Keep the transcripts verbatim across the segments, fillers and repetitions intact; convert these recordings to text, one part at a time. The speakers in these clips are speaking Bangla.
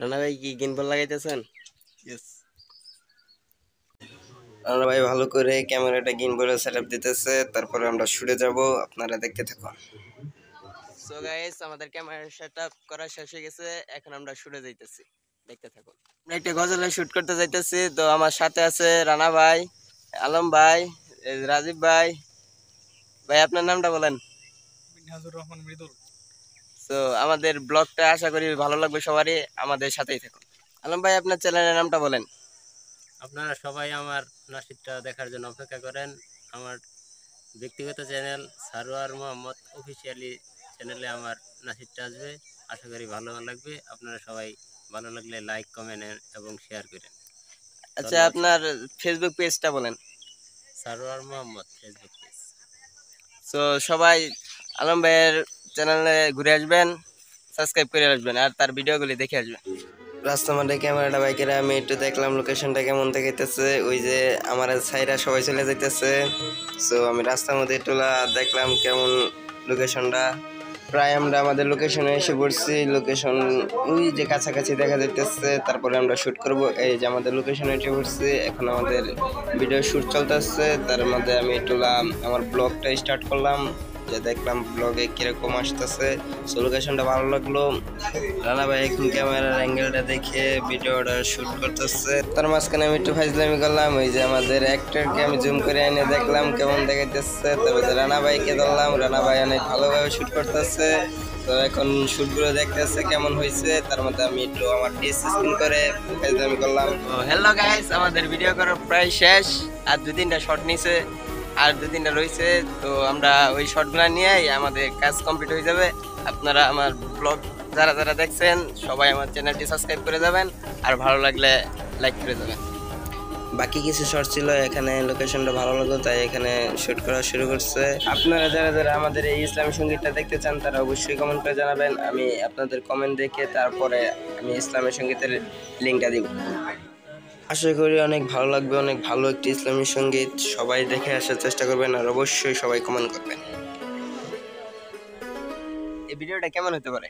রানা ভাই কি গিম্বল লাগাইতেছেন? ইয়েস রানা ভাই ভালো করে ক্যামেরাটা গিম্বলে সেটআপ দিতেছে, তারপরে আমরা শুটে যাব, আপনারা দেখতে থাকুন। সো গাইস, আমাদের ক্যামেরা সেটআপ করা শেষ হয়ে গেছে, এখন আমরা শুটে যাইতেছি, দেখতে থাকুন। আমরা একটা গজলে শুট করতে যাইতেছি, তো আমার সাথে আছে রানা ভাই, আলম ভাই, রাজীব ভাই। ভাই আপনার নামটা বলেন। মিনহাজুর রহমান মৃদুল। তো আমাদের ব্লগটা আশা করি ভালো লাগবে সবারই, আমাদের সাথেই থাকুন। আলম ভাই আপনার চ্যানেলের নামটা বলেন। আপনারা সবাই আমার নাসিরটা দেখার জন্য অপেক্ষা করেন। আমার ব্যক্তিগত চ্যানেল সারোয়ার মোহাম্মদ অফিসিয়ালি চ্যানেলে আমার নাসিরটা আসবে, আশা করি ভালো লাগবে। আপনারা সবাই ভালো লাগলে লাইক, কমেন্ট এবং শেয়ার করেন। আচ্ছা আপনার ফেসবুক পেজটা বলেন। Sarwar Mohammad Facebook page. তো সবাই আলম ভাইয়ের চ্যানেলে ঘুরে আসবেন, সাবস্ক্রাইব করে আসবেন আর তার ভিডিওগুলি দেখে আসবেন। রাস্তা মাঠে ক্যামেরাটা বাইকেরা আমি একটু দেখলাম লোকেশনটা কেমন দেখাইতেছে, ওই যে আমার সাইরা সবাই চলে যাইতেছে। সো আমি রাস্তার মধ্যে টোলা দেখলাম কেমন লোকেশনটা। প্রায় আমরা আমাদের লোকেশনে এসে পড়ছি, লোকেশন ওই যে কাছাকাছি দেখা যাইতেছে, তারপরে আমরা শ্যুট করব। এই যে আমাদের লোকেশনে এসে পড়ছি, এখন আমাদের ভিডিও শ্যুট চলতেছে। তার মধ্যে আমি টোলা আমার ব্লগটা স্টার্ট করলাম, যে দেখলাম ব্লগে কিরকম আসতেছে। সো লোকেশনটা ভালো লাগলো, রানা ভাই এখন ক্যামেরার অ্যাঙ্গেলটা দেখে ভিডিওটা শ্যুট করতেছে। তার মাঝখানে আমি একটু ফাইজলামি করলাম, ওই যে আমাদের অ্যাক্টরকে আমি জুম করে এনে দেখলাম কেমন দেখাইতেছে। তারপরে রানা ভাইকে ধরলাম, রানা ভাই অনেক ভালোভাবে শ্যুট করতেছে। তো এখন শ্যুটগুলো দেখতেছে কেমন হয়েছে, তার মধ্যে আমি একটু আমার ফেস স্পিন করে ফাইজলামি করলাম। হ্যালো গাইস, আমাদের ভিডিও করা প্রায় শেষ, আর দু তিনটা শট নিছে, আর দু তিনটা রয়েছে। তো আমরা ওই শর্টগুলো নিয়েই আমাদের কাজ কমপ্লিট হয়ে যাবে। আপনারা আমার ব্লগ যারা যারা দেখছেন সবাই আমার চ্যানেলটি সাবস্ক্রাইব করে যাবেন, আর ভালো লাগলে লাইক করে যাবেন। বাকি কিছু শর্ট ছিল, এখানে লোকেশনটা ভালো লাগলো তাই এখানে শ্যুট করা শুরু করছে। আপনারা যারা যারা আমাদের এই ইসলামী সঙ্গীতটা দেখতে চান তারা অবশ্যই কমেন্ট করে জানাবেন, আমি আপনাদের কমেন্ট দেখে তারপরে আমি ইসলামী সঙ্গীতের লিঙ্কটা দিব। আশা করি অনেক ভালো লাগবে, অনেক ভালো একটি ইসলামী সঙ্গীত, সবাই দেখে আসার চেষ্টা করবেন আর অবশ্যই সবাই কমেন্ট করবেন। এই ভিডিওটা কেমন হতে পারে?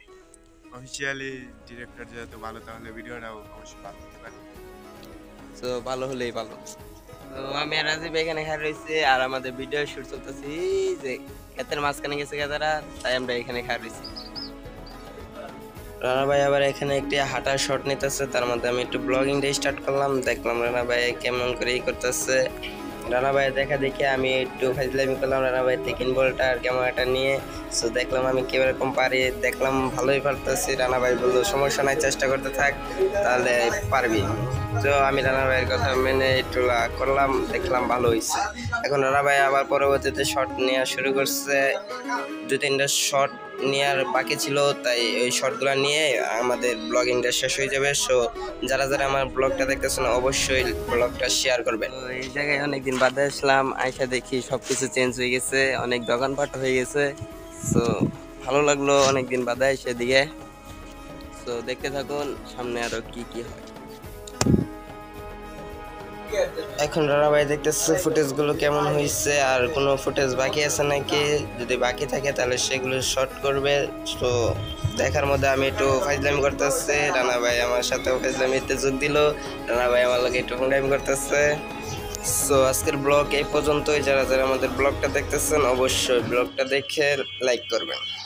অফিশিয়ালি ডিরেক্টর যেহেতু ভালো, তাহলে ভিডিওটাও অবশ্যই ভালো হতে পারে। তো ভালো হলেই ভালো। তো আমি আর রাজীব এখানে খাড়া রয়েছি, আর আমাদের ভিডিও শুট চলতেছি, যে ক্ষেতের মাঝখানে গেছে গাদারা, তাই আমরা এখানে খাড়া রয়েছি। রানা ভাই আবার এখানে একটি হাঁটার শট নিতেছে, তার মধ্যে আমি একটু ব্লগিংটা স্টার্ট করলাম। দেখলাম রানা ভাই কেমন করে ই করতেছে, রানা ভাই দেখা দেখে আমি একটু ফাইজলামি করলাম রানা ভাই টেকিন বলটা আর ক্যামেরাটা নিয়ে। সো দেখলাম আমি কীরকম পারি, দেখলাম ভালোই পারতেছি। রানা ভাই বললো সমস্যা নাই, চেষ্টা করতে থাক তাহলে পারবি। তো আমি রানা ভাইয়ের কথা মেনে একটু করলাম, দেখলাম ভালো হয়েছে। এখন রানা ভাই আবার পরবর্তীতে শট নেওয়া শুরু করছে, দু তিনটা শট নেওয়ার বাকি ছিল, তাই ওই শটগুলো নিয়ে আমাদের ব্লগিংটা শেষ হয়ে যাবে। সো যারা যারা আমার ব্লগটা দেখতেছেন অবশ্যই ব্লগটা শেয়ার করবেন। এই জায়গায় অনেকদিন বাদে আসলাম, আইসা দেখি সব কিছু চেঞ্জ হয়ে গেছে, অনেক দোকানপাট হয়ে গেছে। সো ভালো লাগলো অনেকদিন বাদে সেদিকে। সো দেখতে থাকুন সামনে আরও কি কি হয়। এখন রানা ভাই দেখতেছে ফুটেজগুলো কেমন হয়েছে, আর কোনো ফুটেজ বাকি আছে নাকি, যদি বাকি থাকে তাহলে সেগুলো শর্ট করবে। তো দেখার মধ্যে আমি একটু ফাইজলামি করতেছে, রানা ভাই আমার সাথে ফাইজলামিতে যোগ দিল, রানা ভাই আমার লাগে একটু ফাইজলামি করতেছে। সো আজকের ব্লগ এই পর্যন্তই। যারা যারা আমাদের ব্লগটা দেখতেছেন অবশ্যই ব্লগটা দেখে লাইক করবেন।